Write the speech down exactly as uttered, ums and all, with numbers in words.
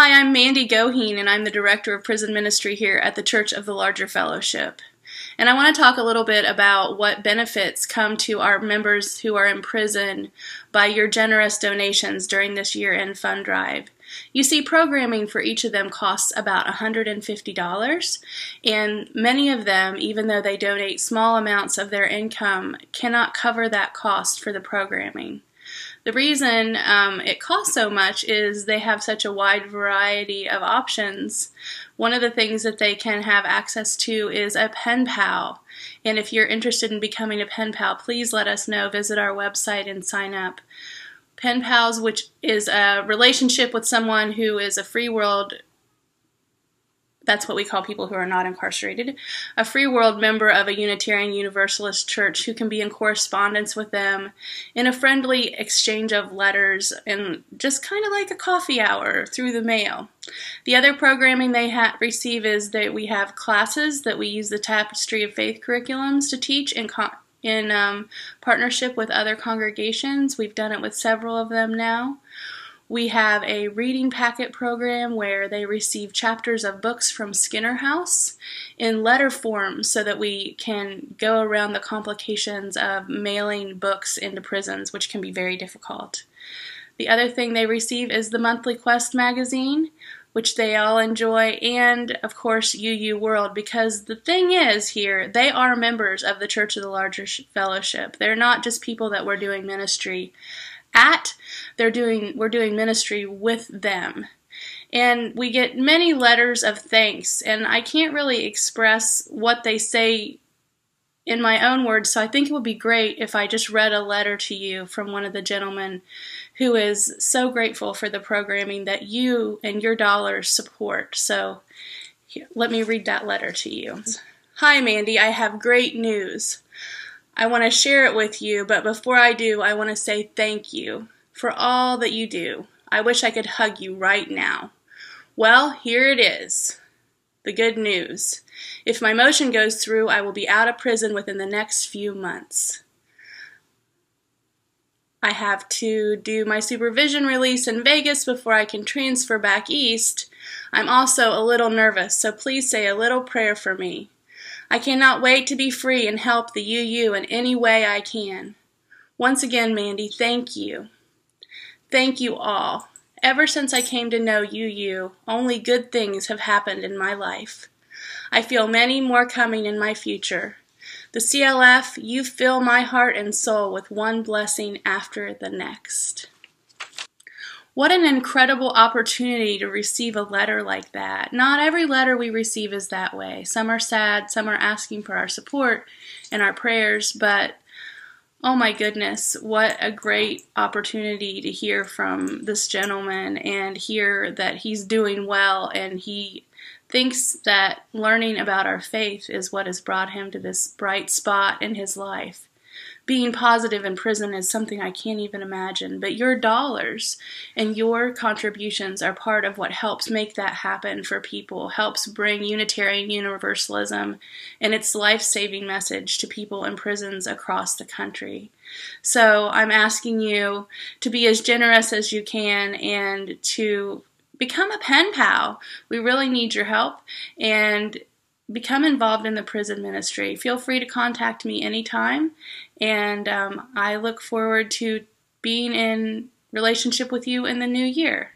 Hi, I'm Mandy Goheen, and I'm the Director of Prison Ministry here at the Church of the Larger Fellowship. And I want to talk a little bit about what benefits come to our members who are in prison by your generous donations during this year-end fund drive. You see, programming for each of them costs about one hundred fifty dollars, and many of them, even though they donate small amounts of their income, cannot cover that cost for the programming. The reason um, it costs so much is they have such a wide variety of options. One of the things that they can have access to is a pen pal. And if you're interested in becoming a pen pal, please let us know. Visit our website and sign up. Pen pals, which is a relationship with someone who is a free world, that's what we call people who are not incarcerated, a free world member of a Unitarian Universalist church who can be in correspondence with them in a friendly exchange of letters and just kind of like a coffee hour through the mail. The other programming they ha- receive is that we have classes that we use the Tapestry of Faith curriculums to teach in con- in um, partnership with other congregations. We've done it with several of them now. We have a reading packet program where they receive chapters of books from Skinner House in letter form so that we can go around the complications of mailing books into prisons, which can be very difficult. The other thing they receive is the Monthly Quest magazine, which they all enjoy, and, of course, U U World, because the thing is here, they are members of the Church of the Larger Fellowship. They're not just people that we're doing ministry at, they're doing, we're doing ministry with them. And we get many letters of thanks, and I can't really express what they say in my own words, so I think it would be great if I just read a letter to you from one of the gentlemen who is so grateful for the programming that you and your dollars support. So let me read that letter to you. Hi, Mandy. I have great news. I want to share it with you, but before I do, I want to say thank you for all that you do. I wish I could hug you right now. Well, here it is. The good news. If my motion goes through, I will be out of prison within the next few months. I have to do my supervision release in Vegas before I can transfer back east. I'm also a little nervous, so please say a little prayer for me. I cannot wait to be free and help the U U in any way I can. Once again, Mandy, thank you. Thank you all. Ever since I came to know U U, only good things have happened in my life. I feel many more coming in my future. The C L F, you fill my heart and soul with one blessing after the next. What an incredible opportunity to receive a letter like that. Not every letter we receive is that way. Some are sad, some are asking for our support and our prayers, but oh my goodness, what a great opportunity to hear from this gentleman and hear that he's doing well and he thinks that learning about our faith is what has brought him to this bright spot in his life. Being positive in prison is something I can't even imagine, but your dollars and your contributions are part of what helps make that happen for people, helps bring Unitarian Universalism and its life-saving message to people in prisons across the country. So I'm asking you to be as generous as you can and to become a pen pal. We really need your help, and become involved in the prison ministry. Feel free to contact me anytime, and um, I look forward to being in relationship with you in the new year.